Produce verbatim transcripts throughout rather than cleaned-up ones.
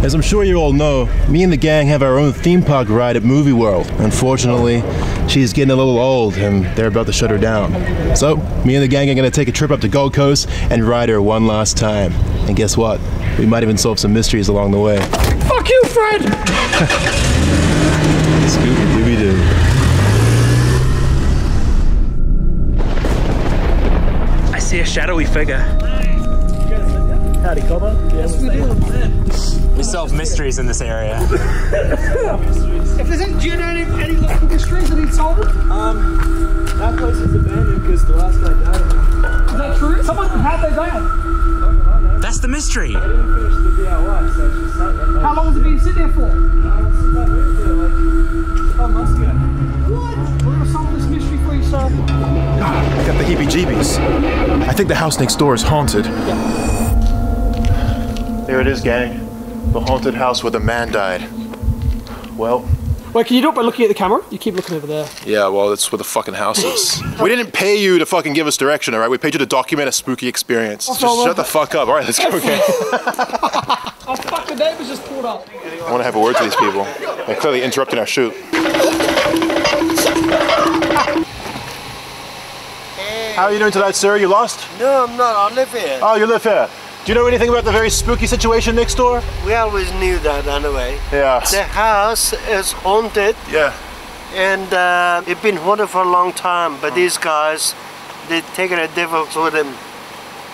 As I'm sure you all know, me and the gang have our own theme park ride at Movie World. Unfortunately, she's getting a little old and they're about to shut her down. So, me and the gang are gonna take a trip up to Gold Coast and ride her one last time. And guess what? We might even solve some mysteries along the way. Fuck you, Fred! Scooby-Dooby-Doo. See a shadowy figure. Howdy, Cobber. We solve mysteries in this area. If there's any, do you know any local mysteries that need solved? Um, that place is abandoned because the last guy died. Is that true? Someone had they died. That's the mystery. I didn't finish the D I Y, so it's just sat there. How long has it been sitting there for? Uh, it's about like twelve months ago. What? We're gonna solve this mystery for you, sir. I got the heebie-jeebies. I think the house next door is haunted. There it is, gang. The haunted house where the man died. Well... Wait, can you do it by looking at the camera? You keep looking over there. Yeah, well, that's where the fucking house is. We didn't pay you to fucking give us direction, alright? We paid you to document a spooky experience. Just shut the fuck up. Alright, let's go, okay? Oh, fuck, the neighbors just pulled up. I want to have a word to these people. They're clearly interrupting our shoot. How are you doing tonight, sir? You lost? No, I'm not. I live here. Oh, you live here. Do you know anything about the very spooky situation next door? We always knew that anyway. Yeah. The house is haunted. Yeah. And uh, it's been haunted for a long time, but mm. these guys, they're taking a difference with them.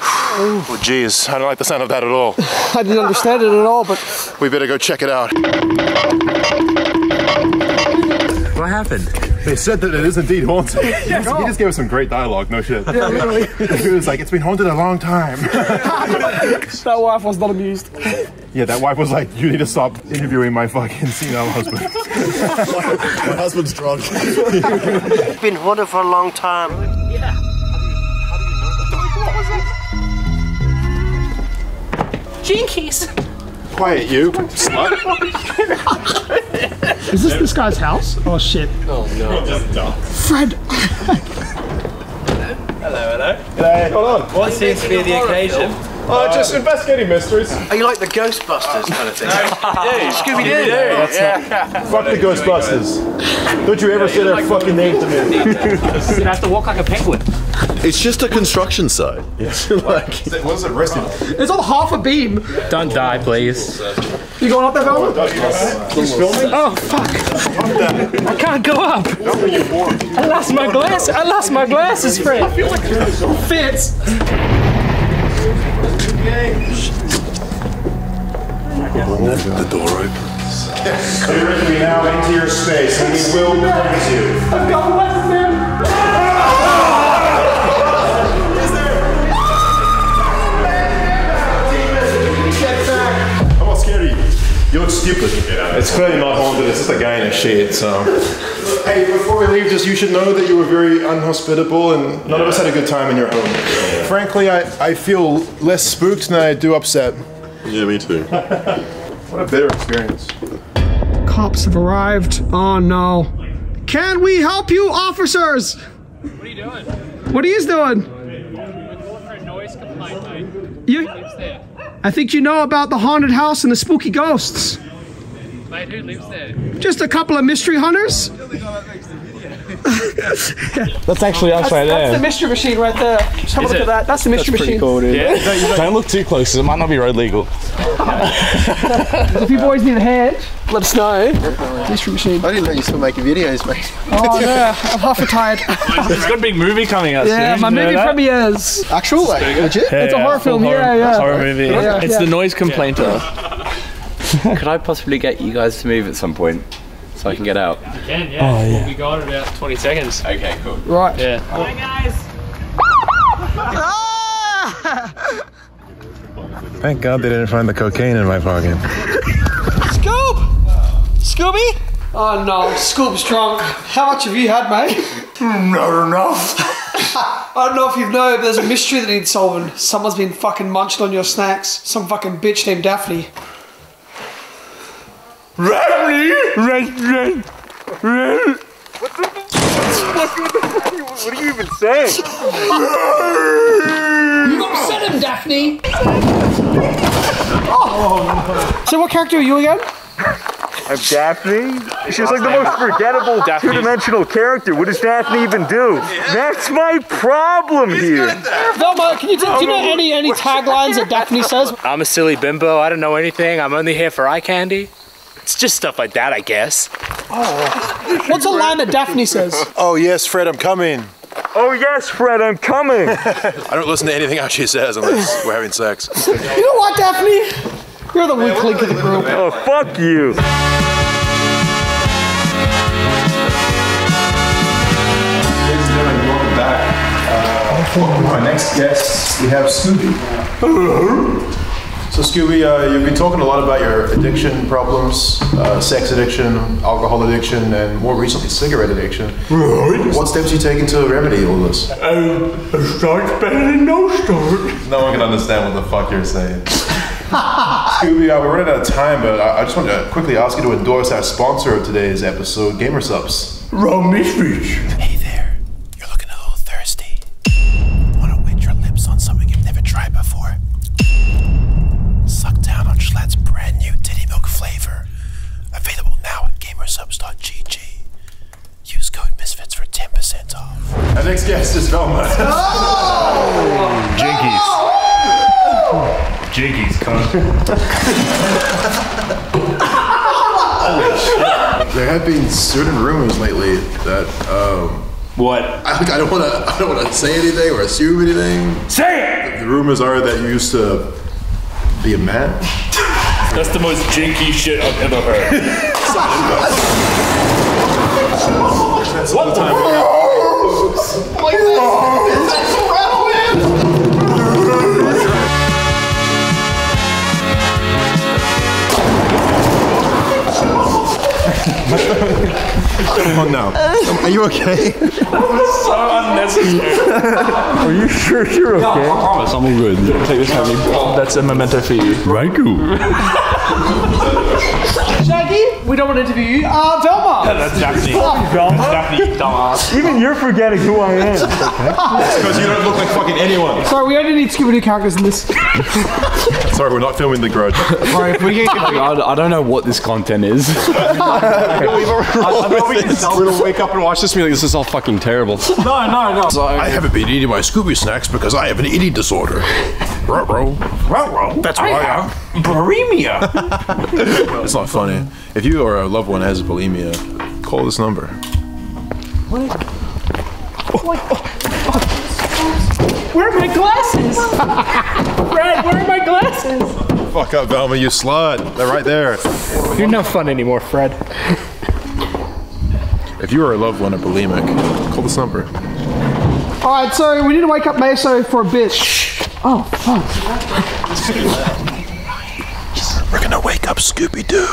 Oh, jeez. I don't like the sound of that at all. I didn't understand it at all, but... We better go check it out. What happened? They said that it is indeed haunted. He just, he just gave us some great dialogue, no shit. Yeah, literally. He was like, it's been haunted a long time. That wife was not amused. Yeah, that wife was like, you need to stop interviewing my fucking senile husband. My husband's drunk. It's been haunted for a long time. Yeah. How do you know? What was it? Jinkies. Quiet, you slut. Is this this guy's house? Oh shit. Oh no. Just dumb. Fred. Hello, hello, hello. Hey, hold on. What seems to be the occasion? Oh, uh, just investigating mysteries. Are you like the Ghostbusters kind of thing? No, Scooby-Doo. Yeah. Fuck the Ghostbusters. Don't you ever say their fucking name to me. You have to walk like a penguin. It's just a construction site. Yeah. Like, it wasn't resting. It's on half a beam. Don't die, please. You going up there, Velma? He's filming? Oh, fuck. I can't go up. I lost my glass. I lost my glasses, Fred. I feel like it fits. The door opens. You're going to be now into your space, and we will release you. I've got less than... You look stupid. Yeah. It's clearly not haunted, it's just a guy in a shade, so... Hey, before we leave, just you should know that you were very unhospitable and none yeah. of us had a good time in your home. Yeah, yeah. Frankly, I, I feel less spooked than I do upset. Yeah, me too. What a bitter experience. Cops have arrived. Oh no. Can we help you, officers? What are you doing? What are you doing? We're calling for a noise complaint, mate. You... there. I think you know about the haunted house and the spooky ghosts. Mate, who lives there? Just a couple of mystery hunters. That's actually us that's, right that's there. That's the mystery machine right there. Just have Is a look it? at that. That's the mystery that's machine. Cool, dude. Yeah. Don't look too close, it might not be road legal. If you boys need a hand, let us know. Mystery machine. I didn't know you still making videos, mate. Oh no, I'm half retired. There's got a big movie coming out yeah, soon. Yeah, my movie that? premieres. Actual, like, legit? Yeah, it's yeah, a horror film. Horror, yeah, yeah. Horror movie. Yeah, yeah. It's yeah. the noise complainter. Yeah. Could I possibly get you guys to move at some point? So I can get out. You can, yeah. Oh, yeah. We'll be gone in about twenty seconds. Okay, cool. Right. Yeah. Hi, guys. Thank God they didn't find the cocaine in my pocket. Scoob! Scooby? Oh, no. Scoob's drunk. How much have you had, mate? Not enough. I don't know if you know, but there's a mystery that needs solving. Someone's been fucking munched on your snacks. Some fucking bitch named Daphne. Daphne! Red, red, red. What's up? What are you even saying? You've got to set him, Daphne! Oh. Oh, no. So what character are you again? I'm Daphne. She's like the most forgettable two-dimensional character. What does Daphne even do? Yeah. That's my problem He's here. Velma, can you do, do you know any any taglines that Daphne says? I'm a silly bimbo. I don't know anything. I'm only here for eye candy. It's just stuff like that, I guess. Oh. What's a line that Daphne says? Oh yes, Fred, I'm coming. Oh yes, Fred, I'm coming. I don't listen to anything else she says unless we're having sex. You know what, Daphne? You're the weak link of the group. Oh, fuck you. For my next guest, we have Scooby. So Scooby, uh, you've been talking a lot about your addiction problems, uh, sex addiction, alcohol addiction, and more recently cigarette addiction. Right. What steps are you taking to remedy all this? Um, a start's better than no start. No one can understand what the fuck you're saying. Scooby, uh, we're running out of time, but I, I just want to quickly ask you to endorse our sponsor of today's episode, Gamersupps. Raw mysteries. Hey there, you're looking a little thirsty. Want to wet your lips on something you've never tried before? Suck down on Schlatt's brand new titty milk flavor. Available now at Gamersupps dot g g. Use code Misfits for ten percent off. Our next guest is Velma. Oh! Jinkies. Oh! Jiggies, cunt. There have been certain rumors lately that, um... What? I, I don't want to I don't want to say anything or assume anything. Say it! The, the rumors are that you used to be a man. That's the most jinky shit I've ever heard. That's what the time oh, is Come on now. Um, are you okay? So unnecessary. Are you sure you're okay? No, I promise. I'm all good. Take this from me. That's a memento for you. Ranku. Shaggy, we don't want to interview you. Uh, Velma. Yeah, that's Daphne. Velma. Daphne, dumbass. Even you're forgetting who I am. That's because you don't look like fucking anyone. Sorry, we only need Scooby-Doo characters in this. Sorry, we're not filming The Grudge. Sorry, we I, I don't know what this content is. We'll wake up and watch this meal. Like, this is all fucking terrible. No, no, no. So, I haven't been eating my Scooby snacks because I have an eating disorder. Ruh-roh. Ruh-roh. That's why I have bulimia. It's not funny. If you or a loved one has bulimia, call this number. What? What? Where are my glasses? Brad, where are my glasses? Fuck up, Velma, you slut. They're right there. You're no fun anymore, Fred. If you are a loved one, a bulimic, call this number. Alright, so we need to wake up Meso for a bit. Oh, fuck. We're gonna wake up Scooby-Doo.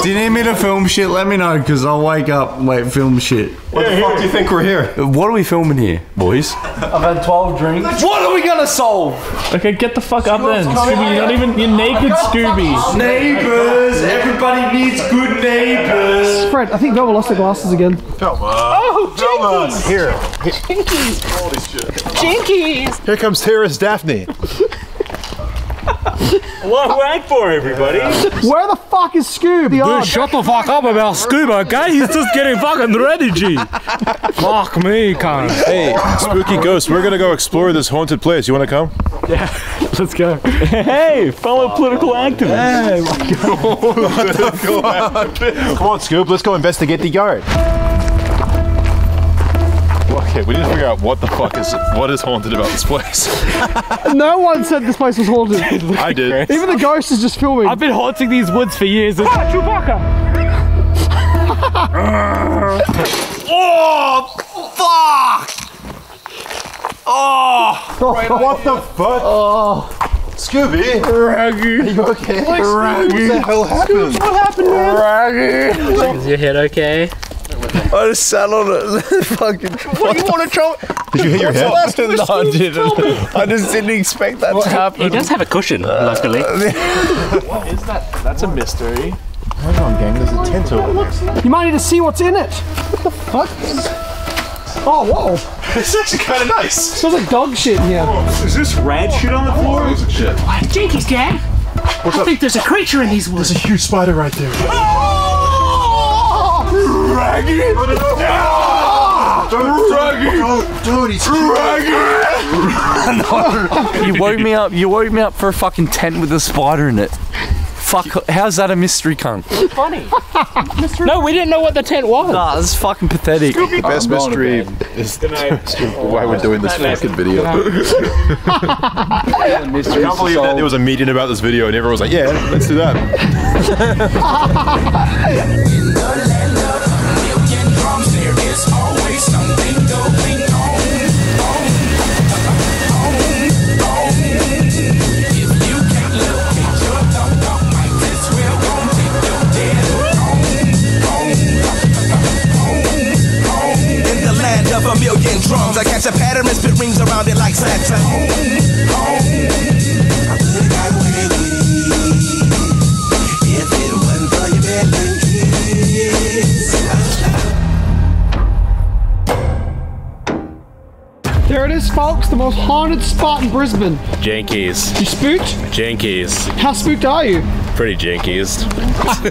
Do you need me to film shit? Let me know, because I'll wake up, wait, film shit. What yeah, the fuck do you think we're here? What are we filming here, boys? I've had twelve drinks. What are we gonna solve? Okay, get the fuck up then. Scooby, you're not even, you're naked, Scooby. Neighbours, everybody needs good neighbours. Fred, I think Velma lost her glasses again. Velma. Oh, Jinkies. Here. Jinkies. Holy shit. Jinkies. Here comes terrorist Daphne. Long ride for everybody. Where the fuck is Scoob? Dude, shut the fuck up about Scoob, okay? He's just getting fucking ready, G. Fuck me, cunt. Hey, spooky ghost, we're gonna go explore this haunted place. You wanna come? Yeah, let's go. Hey, fellow political activists. Hey, my God. What the fuck? Come on, Scoob, let's go investigate the yard. Okay, we need to figure out what the fuck is what is haunted about this place. No one said this place was haunted. I did. Even the ghost is just filming. I've been haunting these woods for years. Ah, Chewbacca! Oh, fuck! Oh! Right, what the fuck? Oh. Scooby! Raggy! Are you okay? Raggy! What the hell happened? Scooby, what happened, man? Raggy! Is your head okay? I just sat on it. Fucking. What do you want to try? Did you hit your head? No, I didn't. I just didn't expect that well, to happen. He does have a cushion, uh, luckily. What is that? That's a mystery. Hold on, gang. There's a tent over there. You might need to see what's in it. What the fuck? Oh, whoa. This is actually kind of nice. Smells like dog shit in here. Oh, is this rad shit on the floor? What is it shit? What? Jinkies, gang. What's I up? think there's a creature in these woods. There's a huge spider right there. Oh! Raggy! Ah! Raggy! Oh, dude, he's Raggy! No, you woke me up. You woke me up for a fucking tent with a spider in it. Fuck, how's that a mystery, cunt? It's funny. No, we didn't know what the tent was. Nah, this is fucking pathetic. Scooby the best mystery is why we're doing this fucking video. I can't believe that there was a meeting about this video and everyone was like, yeah, let's do that. A million drums, I catch a pattern and spit rings around it like Santa. There it is, folks, the most haunted spot in Brisbane. Jankies. You spooked? Jankies. How spooked are you? Pretty jankies.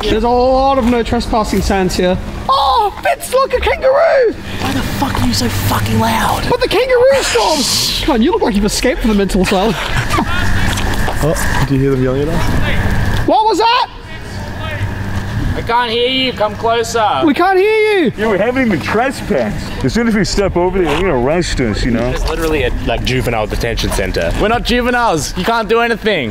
There's a lot of no trespassing signs here. Oh, Fitz, look, a kangaroo! Why the fuck are you so fucking loud? But the kangaroo storms! Come on, you look like you've escaped from the mental asylum. Oh, did you hear them yelling at us? What was that? I can't hear you, come closer. We can't hear you! Yeah, we haven't even trespassed. As soon as we step over there, you're gonna arrest us, you know? It's literally a like, juvenile detention center. We're not juveniles, you can't do anything.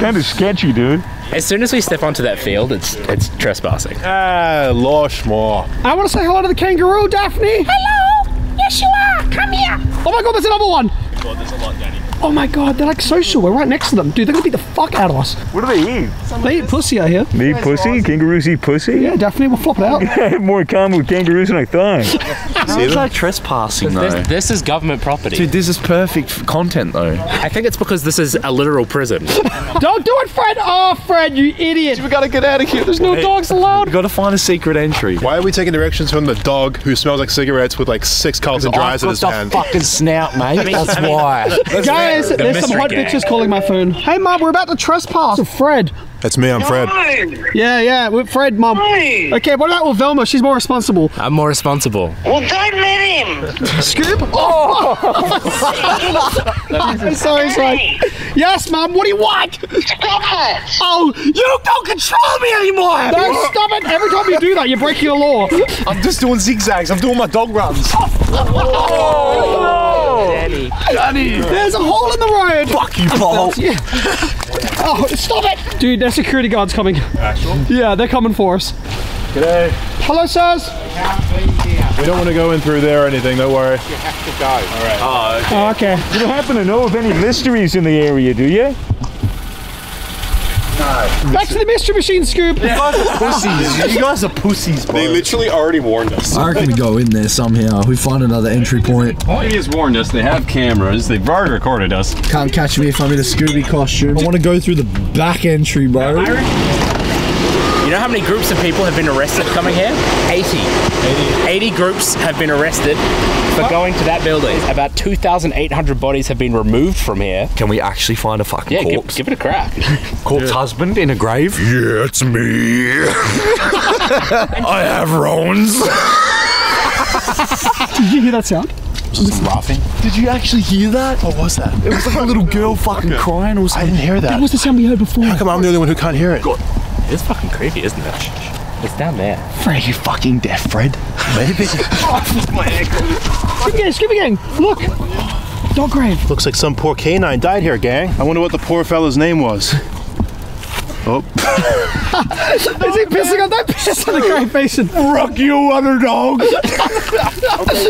Kinda sketchy, dude. As soon as we step onto that field, it's it's trespassing. Ah, losh more. I wanna say hello to the kangaroo, Daphne! Hello! Yes you are, come here! Oh my god, there's another one! God, there's a lot, Danny. Oh my god, they're like social. We're right next to them. Dude, they're gonna beat the fuck out of us. What do they eat? They eat pussy out here. They eat pussy? Awesome. Kangaroos eat pussy? Yeah, Daphne, we'll flop it out. I have more in common with kangaroos than I thought. How is that trespassing though? This, this is government property. Dude, this is perfect for content though. I think it's because this is a literal prison. Don't do it, Fred! Oh, Fred, you idiot! We gotta get out of here. There's no Wait. dogs allowed. We gotta find a secret entry. Why are we taking directions from the dog who smells like cigarettes with like six Carlton Dries in his hand? Fucking snout, mate. I mean, That's I mean, why. That's Guys, the there's some hot gang. bitches calling my phone. Hey, Mum, we're about to trespass. Fred. That's me, I'm Fred. Fine. Yeah, yeah, we're Fred, Mum. Fine. Okay, what about with Velma? She's more responsible. I'm more responsible. Well, don't let him. Scoop? Oh! Sorry, sorry. Yes, Mum, what do you want? Stop it. Oh, you don't control me anymore. No, stop it. Every time you do that, you're breaking the law. I'm just doing zigzags. I'm doing my dog runs. Oh, no. Danny. Danny. There's a hole in the road! Fuck you, Paul! Yeah. Oh, stop it! Dude, their security guard's coming. Actual? Yeah, they're coming for us. G'day. Hello, sirs! We don't want to go in through there or anything, don't worry. You have to go. Alright. Oh, okay. Oh, okay. You don't happen to know of any mysteries in the area, do you? No. Back to the mystery machine, Scoop! Yeah. Pussies. You guys are pussies, bro. They literally already warned us. I reckon we go in there somehow. We find another entry point. He has warned us. They have cameras. They've already recorded us. Can't catch me if I'm in a Scooby costume. I want to go through the back entry, bro. You know how many groups of people have been arrested coming here? eighty. eighty. eighty groups have been arrested for what? going to that building. About two thousand eight hundred bodies have been removed from here. Can we actually find a fucking yeah, corpse? Yeah, give, give it a crack. Corpse yeah. husband in a grave? Yeah, it's me. I have roans. Did you hear that sound? Was laughing? Did you actually hear that? What was that? It was like a little girl fucking okay. crying or something. I didn't hear that. That was the sound we heard before. How come I'm the only one who can't hear it? God. It's fucking creepy, isn't it? It's down there. Fred, you fucking deaf, Fred. Maybe. Oh, my ankle. Scooby gang, Scooby gang, look. Dog grave. Looks like some poor canine died here, gang. I wonder what the poor fella's name was. Oh. Is he pissing on that piss on the Great Basin? Rock you, underdog! Okay,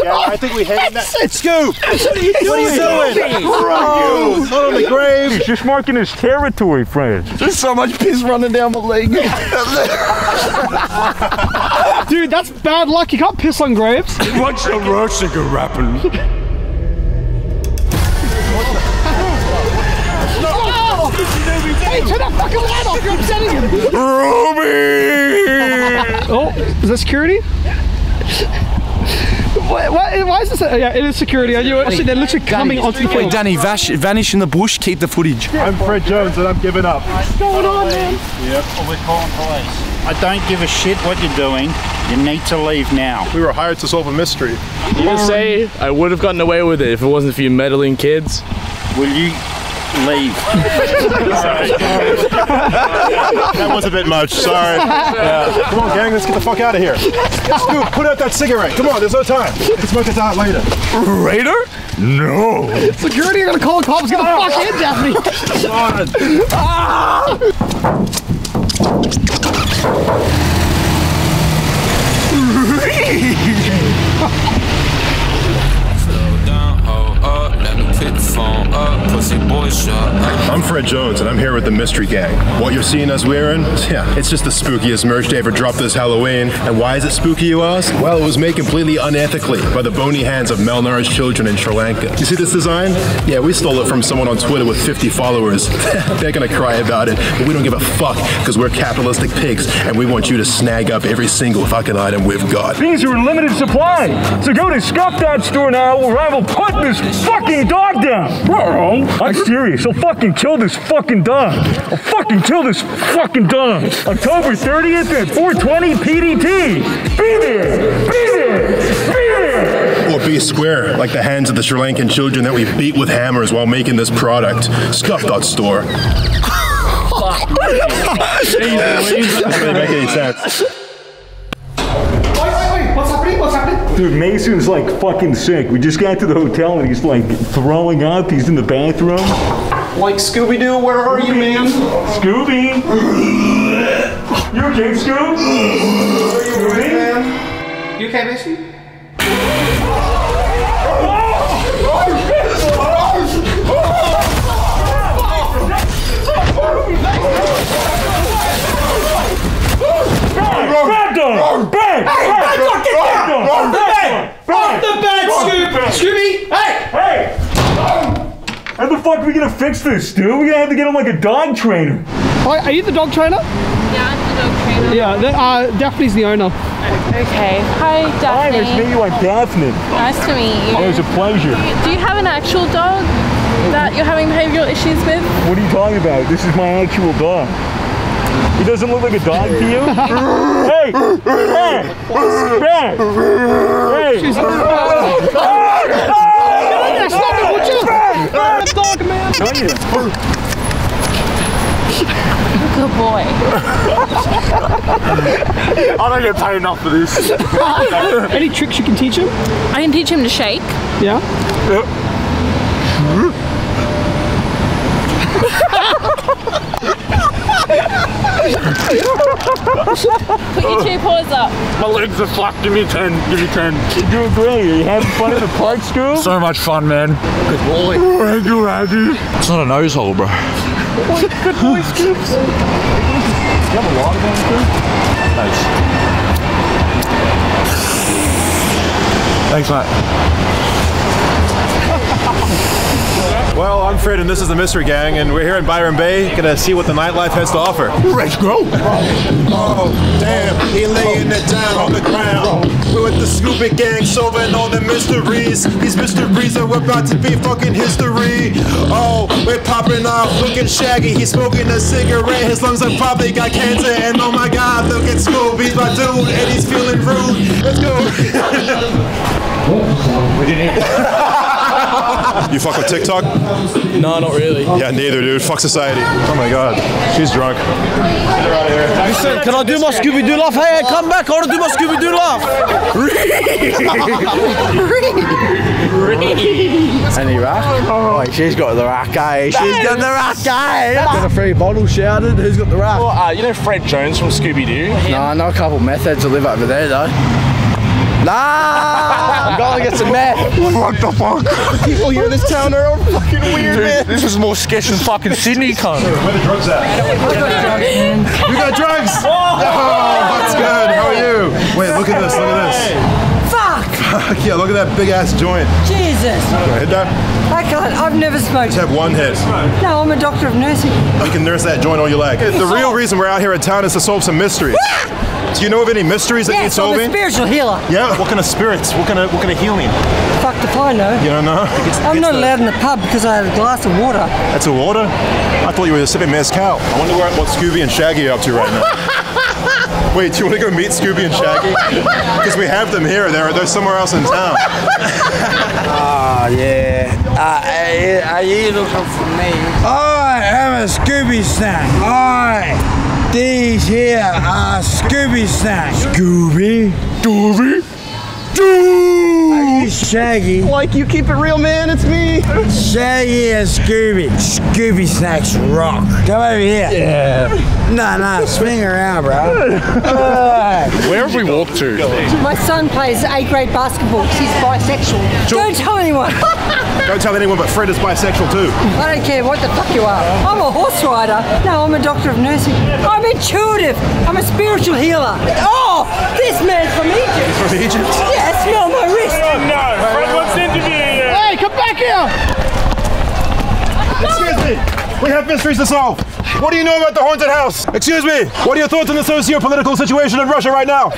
yeah, I think we hit him. Scoop! What are you doing? What are you doing? Rock you! Not on the grave! He's just marking his territory, friend. There's so much piss running down my leg. Dude, that's bad luck. You can't piss on graves. What's the worst that could happen? Hey, turn that fucking light off! You're upsetting him! Ruby! Oh, is that security? Why, why, why is this? A, yeah, it is security. Are you actually? They're literally Danny, coming onto the field. Wait, Danny, vash, vanish in the bush. Keep the footage. I'm Fred Jones, and I'm giving up. What's going on, man? Yep. Well, we're calling police. I don't give a shit what you're doing. You need to leave now. We were hired to solve a mystery. You can say I would have gotten away with it if it wasn't for you meddling kids. Will you? Leave. That was a bit much, sorry. Yeah. Come on, gang, let's get the fuck out of here. Scoop, put out that cigarette. Come on, there's no time. Let's smoke this out later. Raider? No. Security are gonna call the cops. Get the fuck in, Daphne. Come on. Ah! I'm Fred Jones, and I'm here with the Mystery Gang. What you're seeing us wearing? Yeah, it's just the spookiest merch they ever dropped this Halloween. And why is it spooky, you ask? Well, it was made completely unethically by the bony hands of malnourished children in Sri Lanka. You see this design? Yeah, we stole it from someone on Twitter with fifty followers. They're gonna cry about it, but we don't give a fuck, because we're capitalistic pigs, and we want you to snag up every single fucking item we've got. These are in limited supply, so go to Scuffed dot store now, or I will put this fucking dog down! Bro, I'm serious. I'll fucking kill this fucking dog. I'll fucking kill this fucking dog. October thirtieth at four twenty P D T. Be there. Be there. Be there. Or be square, like the hands of the Sri Lankan children that we beat with hammers while making this product. Scuff dot store. Doesn't make any sense. Dude, Mason's like fucking sick. We just got to the hotel and he's like throwing up. He's in the bathroom. Like Scooby-Doo, where are you, man? Scooby? You okay, Scoob? Are you okay, man? You okay, Mason? Grab them! Bang! From the bed! From the bed, Scooby! Scooby! Hey! Hey! How the fuck are we gonna fix this, dude? We're gonna have to get him like a dog trainer. Oh, are you the dog trainer? Yeah, I'm the dog trainer. Yeah, that, uh, Daphne's the owner. Okay. Hi, Daphne. Hi, nice to meet you. I'm Daphne. Nice to meet you. Oh, it was a pleasure. Do you have an actual dog that you're having behavioral issues with? What are you talking about? This is my actual dog. He doesn't look like a dog to you? Hey! Hey! Back! Hey! She's dog, man! Good boy. I don't get paid enough for this. Any tricks you can teach him? I can teach him to shake. Yeah? Put your two paws up. My legs are fucked. Give me ten. Give me ten. You're doing great. Are you having fun at the park, Scoob? So much fun, man. Good boy. Oh, thank you, Andy. It's not a nose hole, bro. Oh, good boy, Scoobs. Do you have a lot of them, Scoob? Nice. Thanks, mate. Well, I'm Fred, and this is the Mystery Gang, and we're here in Byron Bay, gonna see what the nightlife has to offer. Let's go! Oh, damn, he laying it down on the ground. We're with the Scooby Gang, solving all the mysteries. These mysteries are about to be fucking history. Oh, we're popping off, looking shaggy. He's smoking a cigarette, his lungs have probably got cancer. And oh my god, look at Scooby, my dude, and he's feeling rude. Let's go! We didn't even. You fuck with TikTok? No, not really. Yeah, neither, dude. Fuck society. Oh my god. She's drunk. Get her out of here. Listen, can I do my Scooby-Doo laugh? Hey, come back. I want to do my Scooby-Doo laugh. three. Any rack? Oh, wait, she's got the rack, eh? She's no. got the rack, eh? Got a free bottle shouted. Who's got the rack? Well, uh, you know Fred Jones from Scooby-Doo? No, I know a couple methods to live over there, though. Nah! I'm going to get some meth. What the fuck? People here in this town are all fucking weird, dude, man. This is more sketch than fucking Sydney, cunt. Where the drugs at? You got drugs? Oh, that's good. How are you? Wait, look at this. Look at this. Fuck! Fuck, yeah, look at that big-ass joint. Jesus. Hit that. I can't. I've never smoked. Just have one hit. No, I'm a doctor of nursing. You can nurse that joint all you like. The real reason we're out here in town is to solve some mysteries. Do you know of any mysteries that yes, need solving? I'm a spiritual healer. Yeah. What kind of spirits? What kind of what kind of healing? Fuck the I know. You don't know? It's, I'm it's not the... allowed in the pub because I had a glass of water. That's a water? I thought you were sipping mezcal. I wonder where, what Scooby and Shaggy are up to right now. Wait, do you want to go meet Scooby and Shaggy? Because we have them here. They're they're somewhere else in town. Ah, oh, yeah. Uh, are you looking for me? I am a Scooby snack. I. These here are Scooby snacks. Scooby, Dooby, Doo! Are you Shaggy? Like you keep it real, man, it's me. Shaggy and Scooby. Scooby snacks rock. Come over here. Yeah. No, no, swing around, bro. Right. Where have we walked to? My son plays eighth grade basketball. He's bisexual. Sure. Don't tell anyone. Don't tell anyone, but Fred is bisexual too. I don't care what the fuck you are. I'm a horse rider. No, I'm a doctor of nursing. I'm intuitive. I'm a spiritual healer. Oh, this man's from Egypt. He's from Egypt? Yeah, smell my wrist. Oh no, Fred wants to interview you. Hey, come back here. Excuse me. We have mysteries to solve. What do you know about the haunted house? Excuse me. What are your thoughts on the socio-political situation in Russia right now?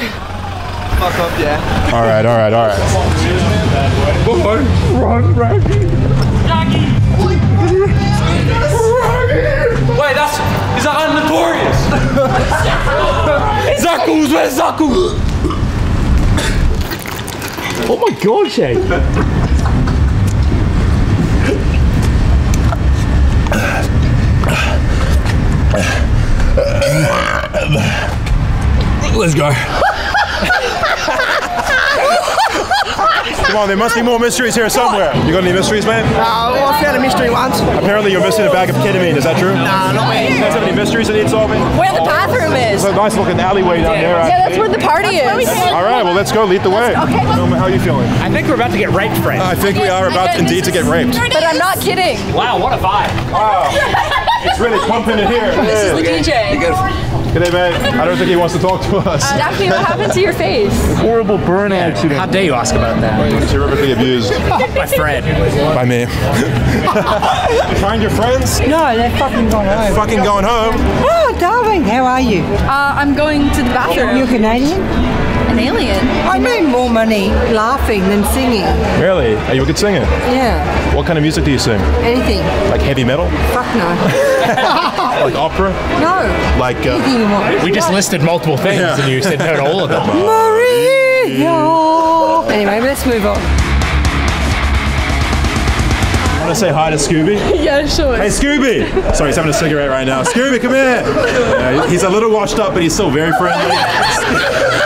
Fuck up, yeah. All right, all right, all right. Run, run, run. Shaggy! Wait, that's... Is that I'm notorious? Zaku's, where's Zaku? Oh my god, Shay! Let's go. Come on, there must be more mysteries here somewhere. You got any mysteries, man? No, uh, well, I found a mystery once. Apparently you're missing a bag of ketamine, is that true? No, nah, not me. You guys have any mysteries that need solving? Where the bathroom is. There's a nice looking alleyway down there. Yeah, that's where the party is. All right, well, let's go. Lead the way. Okay. How are you feeling? I think we're about to get raped, Fred. I think we are about indeed to get raped. But I'm not kidding. Wow, what a vibe. Wow. It's really pumping in here. This is the D J. G'day, mate. I don't think he wants to talk to us. Uh, Daphne, what happened to your face? Horrible burn attitude. How dare you ask about that? You were terribly abused. By Fred. By me. You find your friends? No, they're fucking gone home. Fucking gone home? Oh, darling, how are you? Uh, I'm going to the bathroom. You're Canadian? An alien? I made more money laughing than singing. Really? Are you a good singer? Yeah. What kind of music do you sing? Anything. Like heavy metal? Fuck no. Like opera? No. Like uh, we just listed multiple things, yeah. And you said no to all of them. Maria. Anyway, let's move on. I want to say hi to Scooby. Yeah, sure. Hey, Scooby. Sorry, he's having a cigarette right now. Scooby, come here. Yeah, he's a little washed up, but he's still very friendly.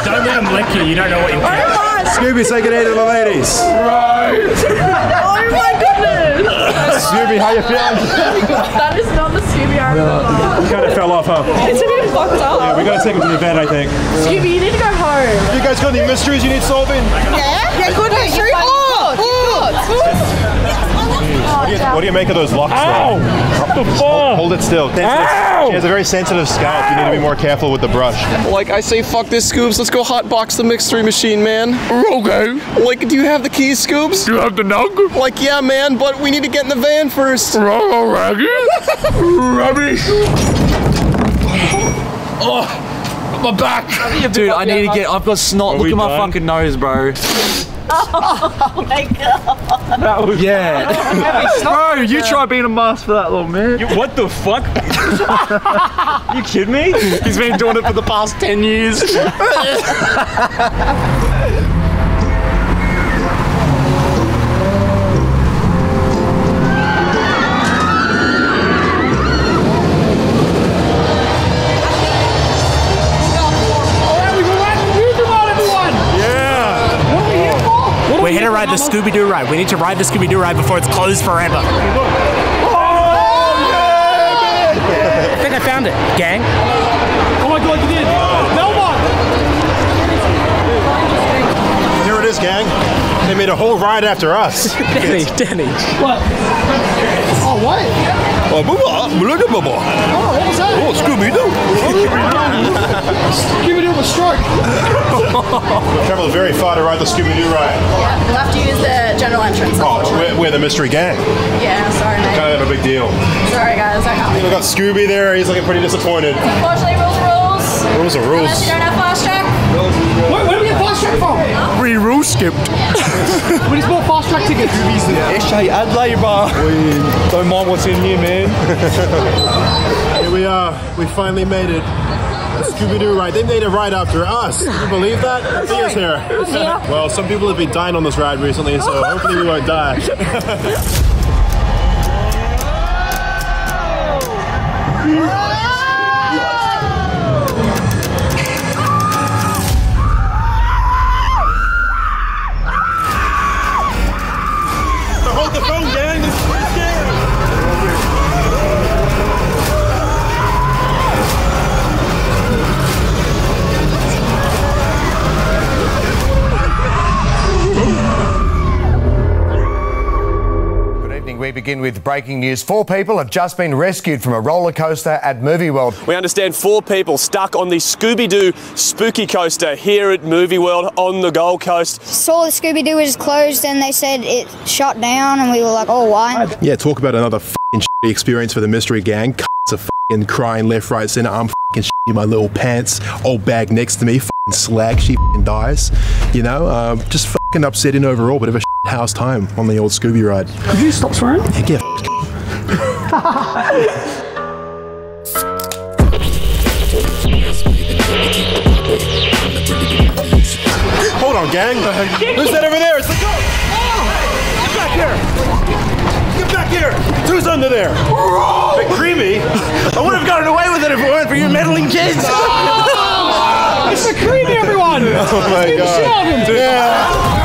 Don't let him lick you. You don't know what you're doing. Scooby, say good day to the ladies. Right. Oh my goodness. Scooby, how you feeling? That is not the Scooby I remember. He kind of fell off, huh? It's a bit fucked up. Yeah, we gotta take him to the vet, I think. Scooby, you need to go home. You guys got any mysteries you need solving? Yeah, yeah, good mystery. Oh, what do, you, what do you make of those locks? Ow! What the fuck? Hold, hold it still. Ow! She has a very sensitive scalp. You need to be more careful with the brush. Like I say, fuck this, Scoobs. Let's go hotbox the Mystery Machine, man. Okay. Like, do you have the keys, Scoobs? Do you have the knock? Like, yeah, man, but we need to get in the van first. Rubbish. Oh, my back. Dude, I need to get. I've got snot. Look at my fucking nose, bro. Oh my god! That was yeah. Bro, you try being a mask for that long, man. You, what the fuck? You kidding me? He's been doing it for the past ten years. We had to ride the Scooby-Doo ride. We need to ride the Scooby-Doo ride before it's closed forever. Oh, yeah, man. I think I found it, gang. Oh my god, you did! Velma! Here it is, gang. They made a whole ride after us. Danny, Danny. What? Oh, what? Oh, Bubba. Look at Bubba. Oh, what was that? Oh, Scooby-Doo. Scooby-Doo was shark. Travel very far to ride the Scooby-Doo ride. Yeah, we'll have to use the general entrance. Oh, we're, we're the mystery gang. Yeah, sorry, mate. Kind of a big deal. Sorry, guys. I can't. We got Scooby there. He's looking pretty disappointed. Unfortunately, rules are rules. Rules are rules. Unless you don't have fast track. Where, where do we get fast track from? Huh? We rule skipped. Yeah. We just bought fast track tickets. Scooby's the S J ad labor. We don't mind what's in here, man. Here we are. We finally made it. Scooby-Doo ride. They made a ride after us. Can you believe that? See us here. Yeah. Well, some people have been dying on this ride recently, so hopefully we won't die. Hold the phone, gang. This is scary. We begin with breaking news. Four people have just been rescued from a roller coaster at Movie World. We understand four people stuck on the Scooby-Doo spooky coaster here at Movie World on the Gold Coast. Saw the Scooby-Doo was closed and they said it shut down and we were like, oh, why? Yeah, talk about another f***ing shitty experience for the mystery gang. Cunts are f***ing crying left, right, centre. I'm f***ing shitting my little pants. Old bag next to me, f***ing slag. She f***ing dies. You know, uh, just f***ing upsetting overall, but if a house time on the old Scooby ride. Could you stop swearing? Heck yeah. Hold on, gang. Who's that over there? It's the goat. Oh, get back here. Get back here. It's who's under there? McCreamy. I would have gotten away with it if it weren't for you meddling kids. Oh, it's McCreamy, everyone. Oh my god. Get the shit out of him. Yeah.